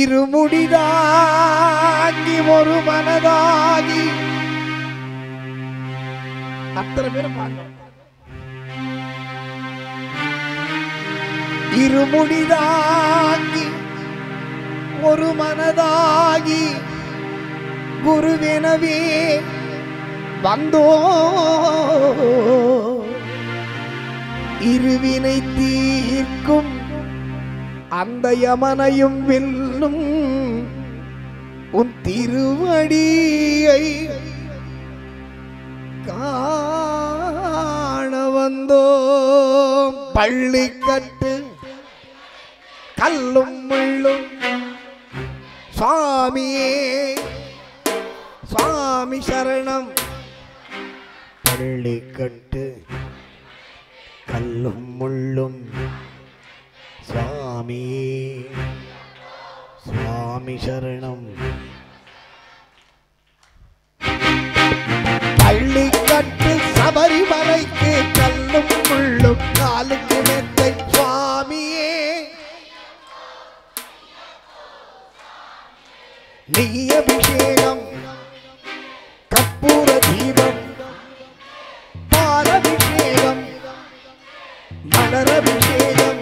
இருமுடிதாங்கி ஒரு மனதாகி அத்தனை பேரும் பாடுறோம். இருமுடிதாங்கி ஒரு மனதாகி குருவெனவே வந்தோ இருவினை தீர்க்கும் அந்த யமனையும் வெல்லும் உன் திருவடியை காண வந்தோம். பள்ளிக்கட்டு கல்லும் முள்ளும் சுவாமியே சுவாமி சரணம். பள்ளிக்கட்டு கல்லும் முள்ளும் சுவாமியே சுவாமி சரணம். பள்ளிக்கட்டு சபரிமலைக்கு கல்லும் முள்ளும் காலுக்கு மெத்தை சுவாமியே நெய் அபிஷேகம் கற்பூர தீபம் பாலபிஷேகம் மலரபிஷேகம்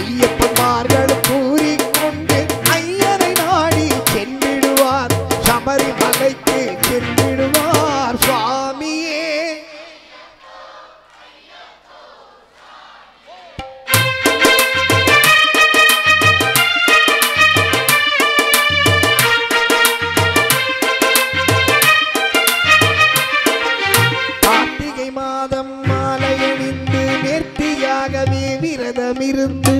ஐயப்பன்மார்கள் கூறிக்கொண்டு ஐயனை நாடி சென்றிடுவார் சபரிமலைக்கு சென்றிடுவார் சுவாமியே. விரதமிருந்து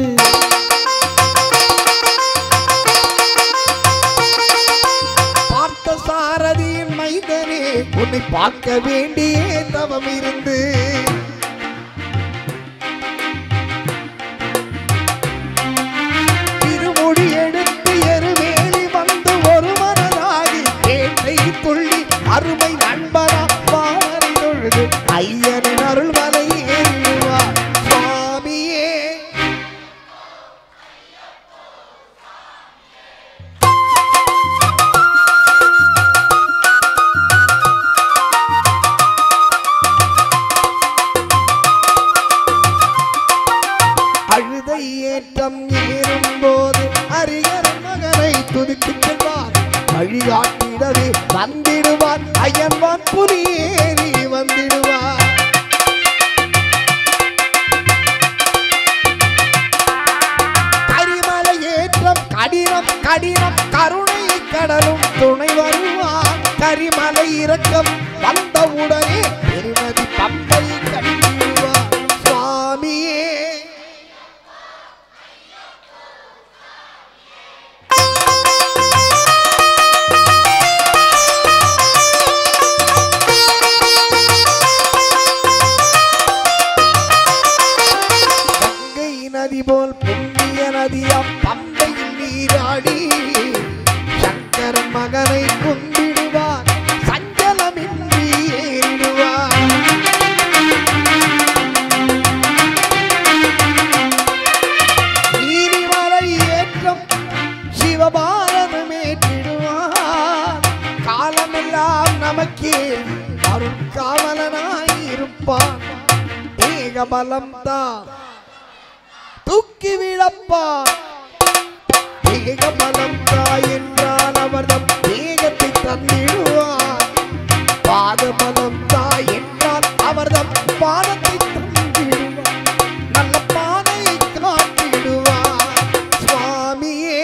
பார்த்த சாரதியின் மைதனே உன்னை பார்க்க வேண்டிய தவம் இருந்து திருமுடி எடுத்து எருமேலி வந்து ஒரு மனதாகி வேட்டை துள்ளி அருமை நண்பரா பாரி தொழுது ஐயனின் அருள்மலை ஏறும்போது அரியர் மகனை துதித்து செல்வார் வழிகாட்டிடவே வந்திடுவார் ஐயன்வான் புலியேறி வந்திடுவார். கரிமலை ஏற்றம் கடினம் கடினம் கருணை கடலும் துணை வருவார் கரிமலை இறக்கம் வந்தவுடனே திருமதி பம்பை கட்டிடுவார் சுவாமியே. நதி போல் புண்ணிய நதியாம் பம்பையில் நீராடி சங்கரன் மகனை கும்பிடுவார் சஞ்சலமின்றி ஏறிடுவார். நீதிமலை ஏற்றம் சிவபாரதம் ஏற்றிடுவார் காலமெல்லாம் நமக்கே அருள் காவலனாயிருப்பான் தேக பலம்தான் தூக்கி விழப்பா தேக பலம் தாயென்றான் அவர்தம் தேகத்தை தந்திடுவார் பாத பலம் தாயென்றால் அவர்தம் பாதத்தை தந்திடுவார் நல்ல பாதை காட்டிடுவார் சுவாமியே.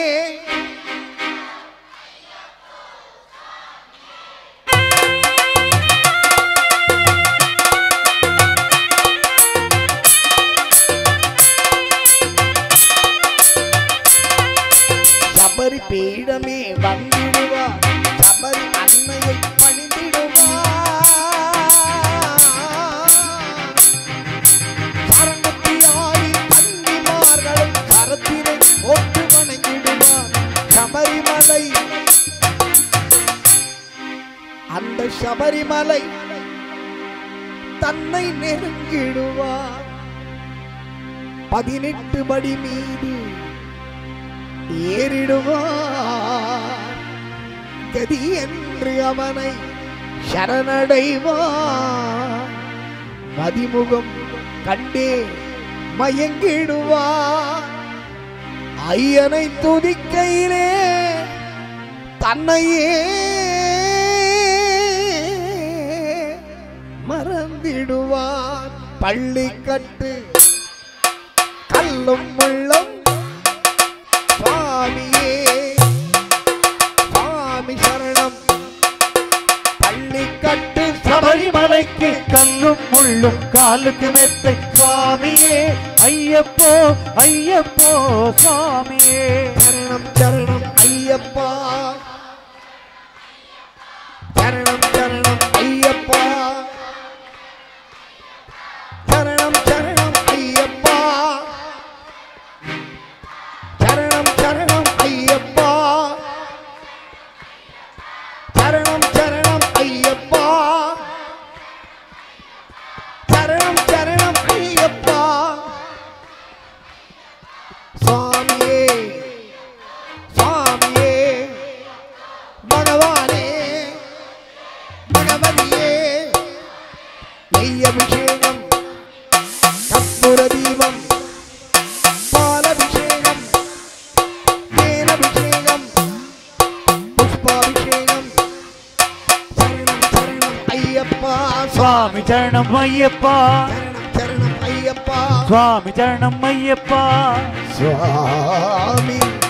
சபரி பீடமே வந்திடுவார் சபரி அன்னையை பணிந்திடுவார் சரணத்தியாரி தந்திமார்களும் கரத்தினை போட்டு வணங்கிடுவார் சபரிமலை. அந்த சபரிமலை தன்னை நெருங்கிடுவார் 18 படி மீது ஏறிடுவான், கதி என்று அவனை சரணடைவான். மதிமுகம் கண்டே மயங்கிடுவான். ஐயனை துதிக்கையிலே தன்னையே மறந்திடுவான். பள்ளிக்கட்டு கல்லும் முள்ளும் சுவாமியே, சுவாமி சரணம். பள்ளிக்கட்டு சபரிமலைக்கு கல்லும் முள்ளும் காலுக்கு மெத்தை சுவாமியே. ஐயப்போ ஐயப்போ சுவாமியே, சரணம் சரணம் ஐயப்பா, சரணம் சரணம் ஐயப்பா, சரணம் சரணம் ஐயப்பா, சரணம் சரணம் ஐயப்பா, சரணம் சரணம் ஐயப்பா, சரணம் சரணம் ஐயப்பா. சுவாமியே சுவாமியே பகவானே பகவதியே, நெய் அபிஷேகம், கற்பூர தீபம், பால் அபிஷேகம், தேன் அபிஷேகம், புஷ்பாபிஷேகம். சரணம் சரணம் ஐயப்பா, சுவாமி சரணம் ஐயப்பா, சரணம் சரணம் ஐயப்பா, சுவாமி சரணம் ஐயப்பா, சுவாமி.